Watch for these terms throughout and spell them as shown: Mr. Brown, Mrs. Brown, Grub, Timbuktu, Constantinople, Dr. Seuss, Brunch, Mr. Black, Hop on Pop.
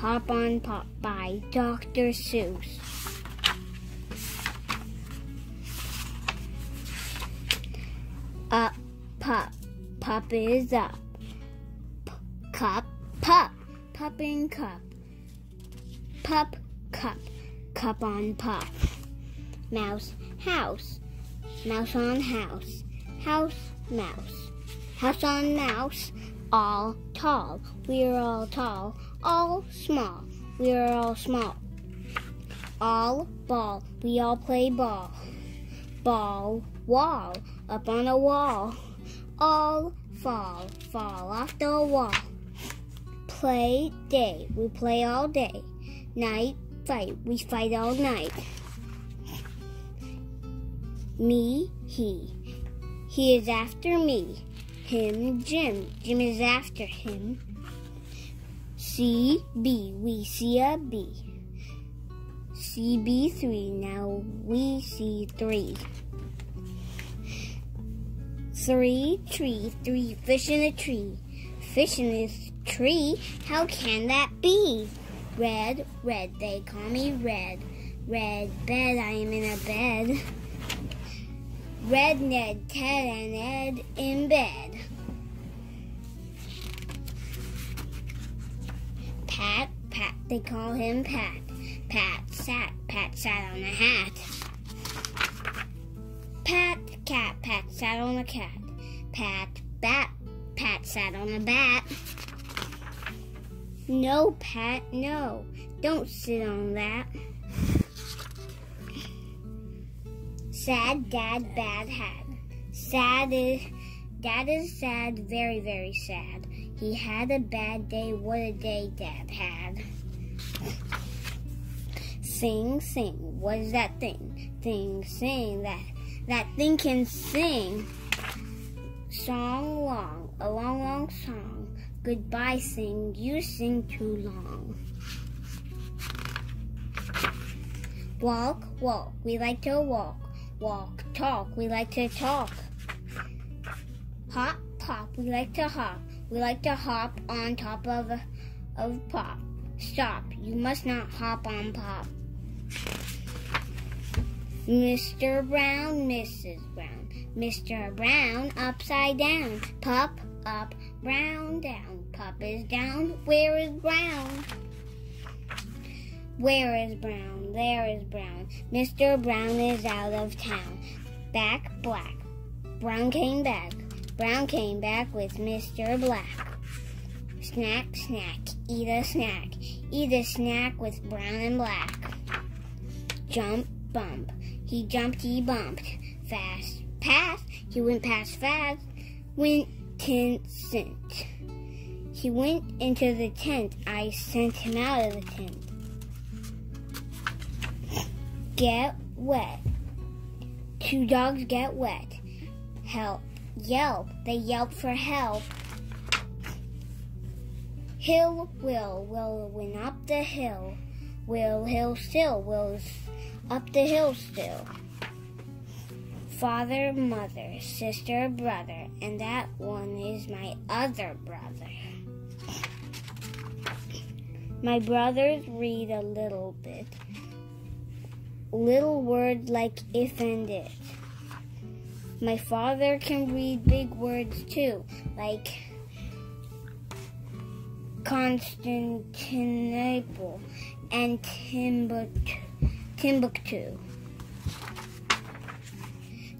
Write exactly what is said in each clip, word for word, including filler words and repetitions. Hop on Pop by Doctor Seuss. Up, pop, pop is up. P cup, pop, popping cup. Pup, cup, cup on pop. Mouse, house, mouse on house. House, mouse, house on mouse. All tall, we're all tall. All small, we're all small. All ball, we all play ball. Ball, wall, up on a wall. All fall, fall off the wall. Play day, we play all day. Night fight, we fight all night. Me, he, he is after me. Him, Jim, Jim is after him. C, B, we see a bee. C, B, three, now we see three. Three, tree, three fish in a tree. Fish in this tree, how can that be? Red, red, they call me red. Red bed, I am in a bed. Red, Ned, Ted, and Ed in bed. Pat, Pat, they call him Pat. Pat sat, Pat sat on a hat. Pat, cat, Pat sat on a cat. Pat, bat, Pat sat on a bat. No, Pat, no. Don't sit on that. Sad, dad, bad hat. Sad is, dad is sad, very, very sad. He had a bad day, what a day dad had. Sing, sing, what is that thing? Thing, sing, that, that thing can sing. Song, long, a long, long song. Goodbye, sing, you sing too long. Walk, walk, we like to walk. Walk, talk, we like to talk. Hop, pop, we like to hop. We like to hop on top of, of pop. Stop, you must not hop on pop. Mister Brown, Missus Brown. Mister Brown, upside down. Pup, up, brown, down. Pup is down, where is brown? Where is brown? There is brown. Mister Brown is out of town. Back, black. Brown came back. Brown came back with Mister Black. Snack, snack. Eat a snack. Eat a snack with Brown and Black. Jump, bump. He jumped, he bumped. Fast, pass. He went past fast. Went, tent, sent. He went into the tent. I sent him out of the tent. Get wet. Two dogs get wet. Help. Yelp. They yelp for help. Hill, will, will went up the hill. Will, hill, still, will's up the hill still. Father, mother, sister, brother, and that one is my other brother. My brothers read a little bit. Little word like if and it. My father can read big words too, like Constantinople and Timbuktu. Timbuktu.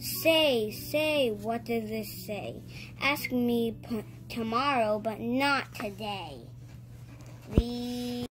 Say, say, what does this say? Ask me p tomorrow, but not today. The